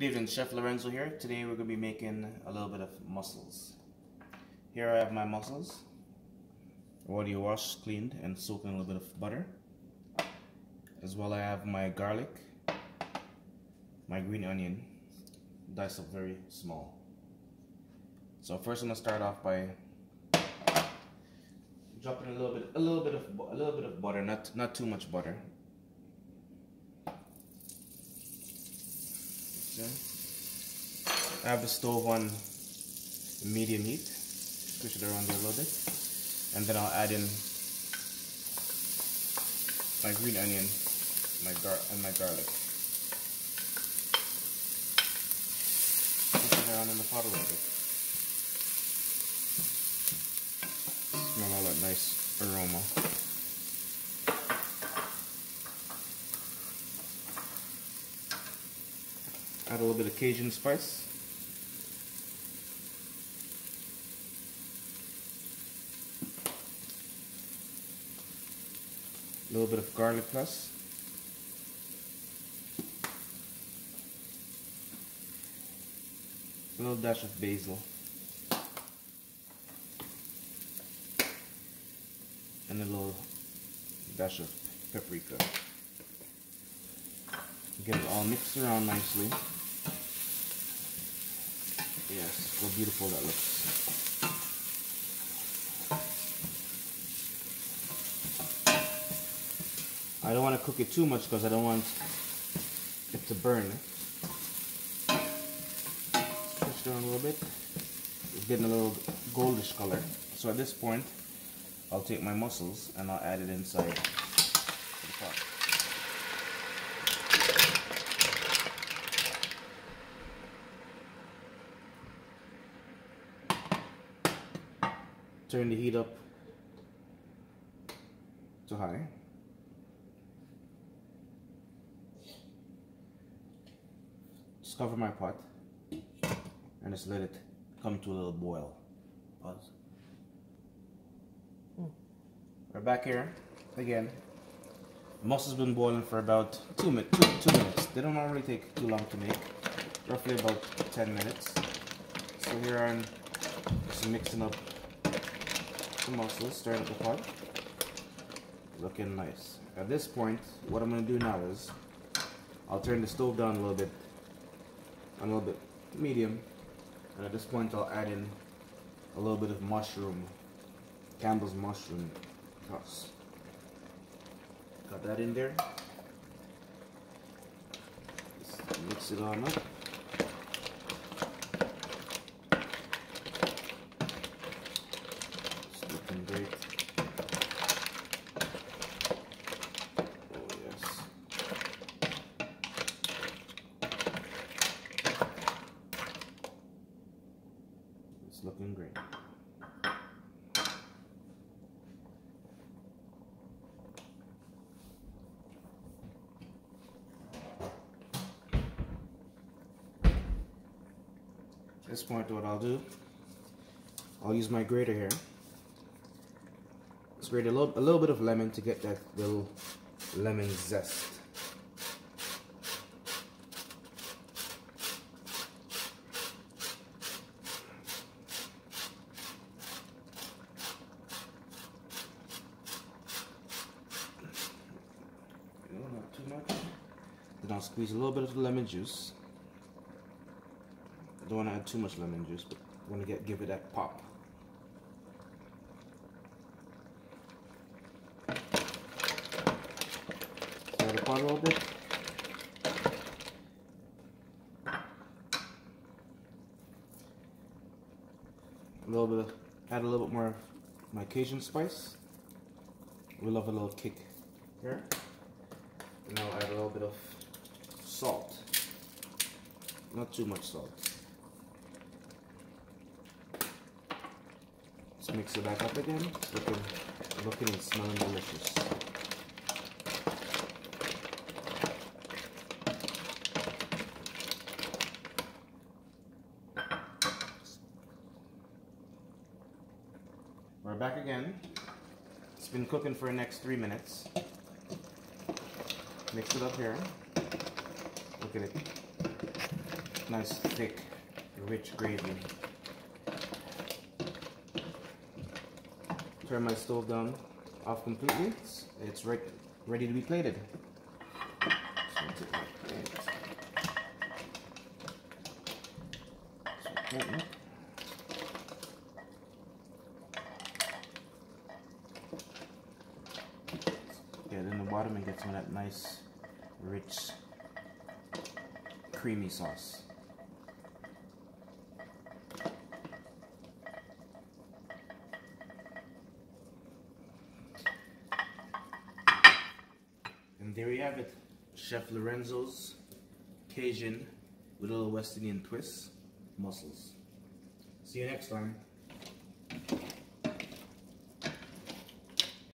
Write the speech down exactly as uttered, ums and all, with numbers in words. Good evening, Chef Lorenzo here. Today we're going to be making a little bit of mussels. Here I have my mussels, already washed, cleaned, and soaked in a little bit of butter. As well, I have my garlic, my green onion, diced up very small. So first, I'm going to start off by dropping a little bit, a little bit of, a little bit of butter, not not too much butter. I have the stove on medium heat, push it around there a little bit, and then I'll add in my green onion, my gar and my garlic. Push it around in the pot a little bit. Smell all that nice aroma. Add a little bit of Cajun spice. A little bit of garlic plus. A little dash of basil. And a little dash of paprika. Get it all mixed around nicely. Yes, how beautiful that looks. I don't want to cook it too much because I don't want it to burn. Push it around a little bit. It's getting a little goldish color. So at this point, I'll take my mussels and I'll add it inside the pot. Turn the heat up to high. Just cover my pot and just let it come to a little boil. Pause. Mm. We're back here again. Mussel's been boiling for about two, mi two, two minutes. They don't normally take too long to make, roughly about ten minutes. So here I'm just mixing up the mussels, stir it up the pot, looking nice. At this point, what I'm going to do now is I'll turn the stove down a little bit, a little bit medium, and at this point I'll add in a little bit of mushroom, Campbell's mushroom sauce. Got that in there. Just mix it all up. It's looking great. At this point, what I'll do, I'll use my grater here. Let's grate a little, a little bit of lemon to get that little lemon zest. Then I'll squeeze a little bit of the lemon juice. Don't want to add too much lemon juice, but I want to get give it that pop. Stir the pot a little bit. A little bit of, add a little bit more of my Cajun spice. We love a little kick here. And I'll add a little bit of salt, not too much salt. Let's mix it back up again. It's looking, looking and smelling delicious. We're back again. It's been cooking for the next three minutes. Mix it up here. Look at it. nice, thick, rich gravy. Turn my stove down off completely. It's, it's re ready to be plated. So plate. So get in the bottom and get some of that nice, rich, creamy sauce. And there you have it, Chef Lorenzo's Cajun with a little West Indian twist, mussels. See you next time.